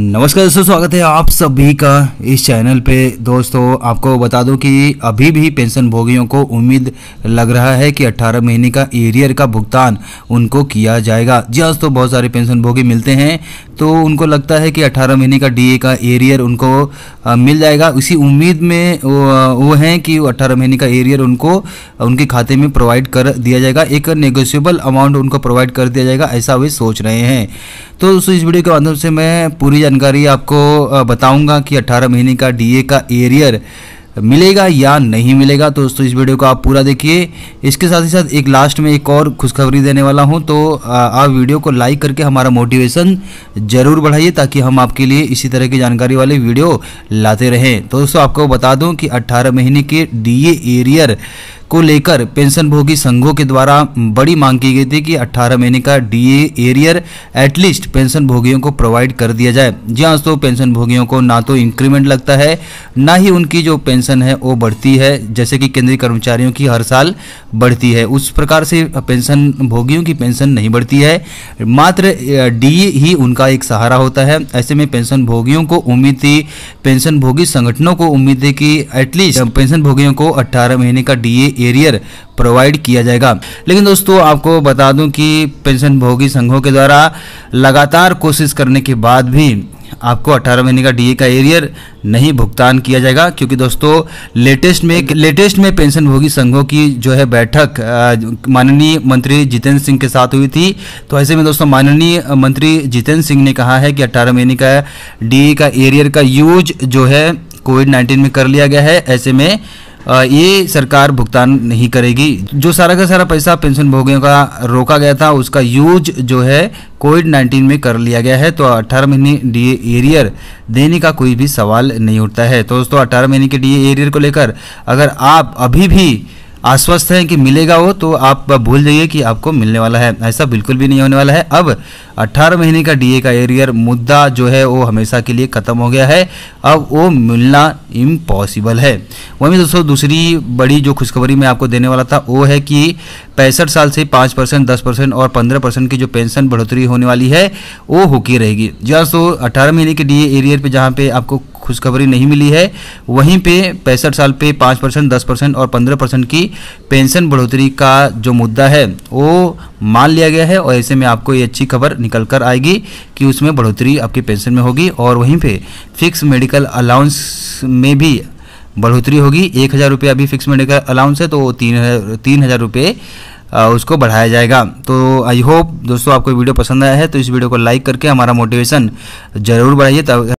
नमस्कार दोस्तों, स्वागत है आप सभी का इस चैनल पे। दोस्तों आपको बता दूं कि अभी भी पेंशन भोगियों को उम्मीद लग रहा है कि 18 महीने का एरियर का भुगतान उनको किया जाएगा। जी हाँ दोस्तों, बहुत सारे पेंशन भोगी मिलते हैं तो उनको लगता है कि 18 महीने का डीए का एरियर उनको मिल जाएगा। उसी उम्मीद में वो हैं कि 18 महीने का एरियर उनको उनके खाते में प्रोवाइड कर दिया जाएगा, एक नेगोशिएबल अमाउंट उनको प्रोवाइड कर दिया जाएगा, ऐसा वे सोच रहे हैं। तो दोस्तों इस वीडियो के माध्यम से मैं पूरी जानकारी आपको बताऊंगा कि 18 महीने का डीए का एरियर मिलेगा या नहीं मिलेगा। तो दोस्तों इस वीडियो को आप पूरा देखिए। इसके साथ ही साथ एक लास्ट में एक और खुशखबरी देने वाला हूं, तो आप वीडियो को लाइक करके हमारा मोटिवेशन जरूर बढ़ाइए ताकि हम आपके लिए इसी तरह की जानकारी वाले वीडियो लाते रहें। तो दोस्तों आपको बता दूं कि 18 महीने के डीए एरियर को लेकर पेंशन भोगी संघों के द्वारा बड़ी मांग की गई थी कि 18 महीने का डीए एरियर एटलीस्ट पेंशन भोगियों को प्रोवाइड कर दिया जाए। जी हाँ दोस्तों, पेंशन भोगियों को ना तो इंक्रीमेंट लगता है ना ही उनकी जो पेंशन है वो बढ़ती है, जैसे कि केंद्रीय कर्मचारियों की हर साल बढ़ती है, उस प्रकार से पेंशन भोगियों की पेंशन नहीं बढ़ती है, मात्र डीए ही उनका एक सहारा होता है। ऐसे में पेंशन भोगियों को उम्मीद थी, पेंशन भोगी संगठनों को उम्मीद थी कि एटलीस्ट पेंशन भोगियों को 18 महीने का डीए एरियर प्रोवाइड किया जाएगा। लेकिन दोस्तों आपको बता दूं कि पेंशन भोगी संघों के द्वारा लगातार कोशिश करने के बाद भी आपको 18 महीने का डीए का एरियर नहीं भुगतान किया जाएगा, क्योंकि दोस्तों लेटेस्ट में पेंशन भोगी संघों की जो है बैठक माननीय मंत्री जितेंद्र सिंह के साथ हुई थी। तो ऐसे में दोस्तों माननीय मंत्री जितेंद्र सिंह ने कहा है कि 18 महीने का डीए का एरियर का यूज जो है कोविड-19 में कर लिया गया है, ऐसे में ये सरकार भुगतान नहीं करेगी। जो सारा का सारा पैसा पेंशन भोगियों का रोका गया था उसका यूज जो है कोविड-19 में कर लिया गया है, तो 18 महीने डीए एरियर देने का कोई भी सवाल नहीं उठता है। तो दोस्तों 18 महीने के डीए एरियर को लेकर अगर आप अभी भी आश्वस्त हैं कि मिलेगा वो, तो आप भूल जाइए कि आपको मिलने वाला है, ऐसा बिल्कुल भी नहीं होने वाला है। अब 18 महीने का डीए का एरियर मुद्दा जो है वो हमेशा के लिए ख़त्म हो गया है, अब वो मिलना इम्पॉसिबल है। वहीं दोस्तों दूसरी बड़ी जो खुशखबरी मैं आपको देने वाला था वो है कि 65 साल से 5%, 10% और 15% की जो पेंशन बढ़ोतरी होने वाली है वो होके रहेगी। जहाँ सो 18 महीने के डीए एरियर पर जहाँ पे आपको खुशखबरी नहीं मिली है, वहीं पे 65 साल पे 5%, 10% और 15% की पेंशन बढ़ोतरी का जो मुद्दा है वो मान लिया गया है, और ऐसे में आपको ये अच्छी खबर निकल कर आएगी कि उसमें बढ़ोतरी आपके पेंशन में होगी। और वहीं पे फिक्स मेडिकल अलाउंस में भी बढ़ोतरी होगी। 1000 रुपये अभी फिक्स मेडिकल अलाउंस है, तो 3000 रुपये उसको बढ़ाया जाएगा। तो आई होप दोस्तों आपको वीडियो पसंद आया है, तो इस वीडियो को लाइक करके हमारा मोटिवेशन जरूर बढ़ाइए।